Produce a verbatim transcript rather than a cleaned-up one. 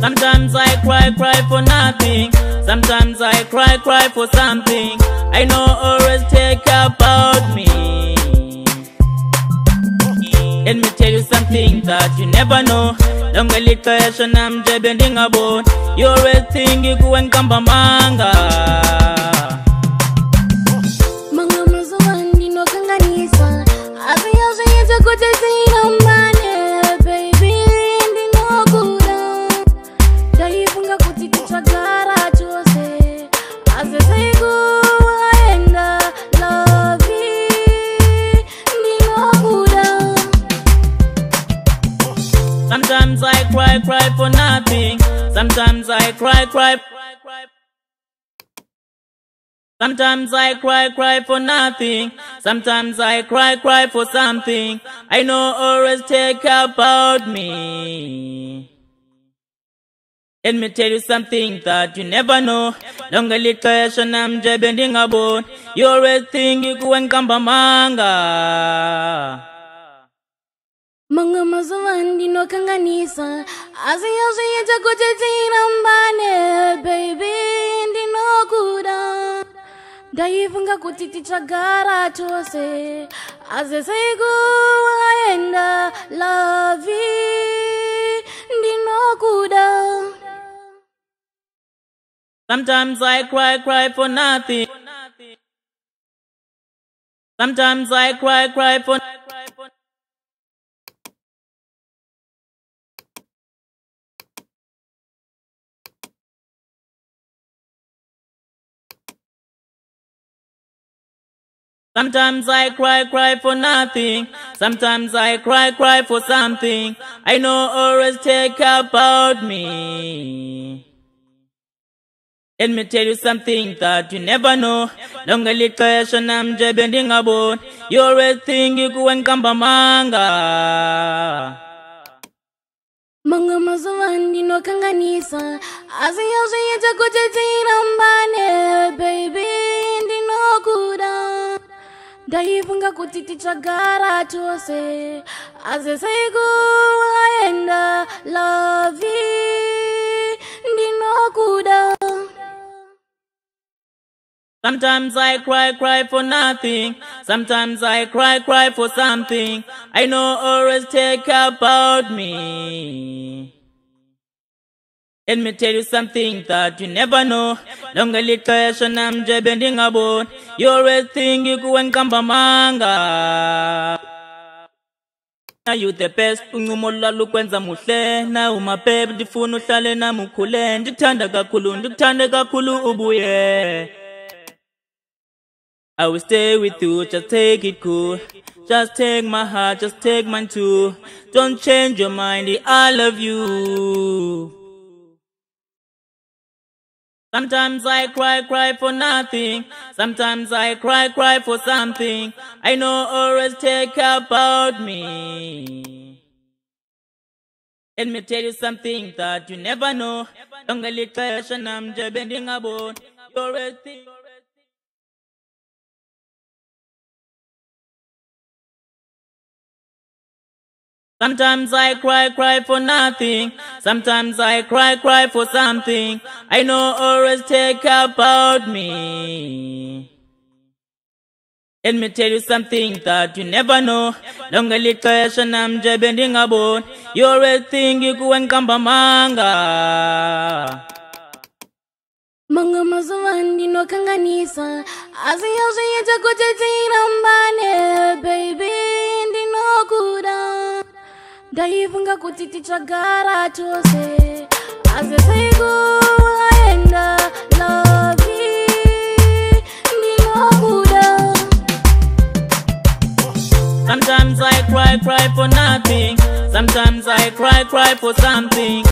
Sometimes I cry, cry for nothing. Sometimes I cry, cry for something I know always take about me. Let me tell you something that you never know. Don't get it cash and I'm bending about. You always think you go and come manga. Sometimes I cry, cry for nothing. Sometimes I cry, cry. Sometimes I cry, cry for nothing. Sometimes I cry, cry for something I know always take about me. Let me tell you something that you never know. Don't get it cash and I'm bending about. You always think you go and come manga. Manga mazawandi no kanganisa, aziyazo yeta kutetira mbane, baby ndi no kuda. Daifunga kutiticha gara chose, azesegu waenda, love ndi no kuda. Sometimes I cry, cry for nothing. Sometimes I cry, cry for nothing. Sometimes I cry, cry for nothing. Sometimes I cry, cry for something I know always take about me. Let me tell you something that you never know. Don't get it cash and I'm bending about. You always think you go and come manga. Manga mazawandi no kanganisa, aziyazo yeta kutetira mbane, baby ndi no kuda. Daifunga kutiticha gara chose, azesegu waenda, love ndino kuda. Sometimes I cry, cry for nothing. Sometimes I cry, cry for something I know always take about me. Let me tell you something that you never know. Don't get it cash and I'm bending about. You always think you go and come manga. Now you the best. Ungumola lukwenza muhle. Na umapeb difunu tale na mukule. Nditanda kakulu, nditanda kakulu ubuye. I will stay with you, just take it cool. Just take my heart, just take mine too. Don't change your mind, I love you. Sometimes I cry, cry for nothing. Sometimes I cry, cry for something I know always take about me. Let me tell you something that you never know. Don't get it cash and I'm bending about. You always think. Sometimes I cry, cry for nothing. Sometimes I cry, cry for something I know always take about me. Let me tell you something that you never know. Don't get it cash and I'm bending about. You always think you go and come manga. Manga mazawandi no kanganisa, aziyazo yeta kutetira mbane, baby ndi no kuda. Daifunga kutiticha gara chose, azesegu waenda, love ndino kuda. Sometimes I cry, cry for nothing. Sometimes I cry, cry for something.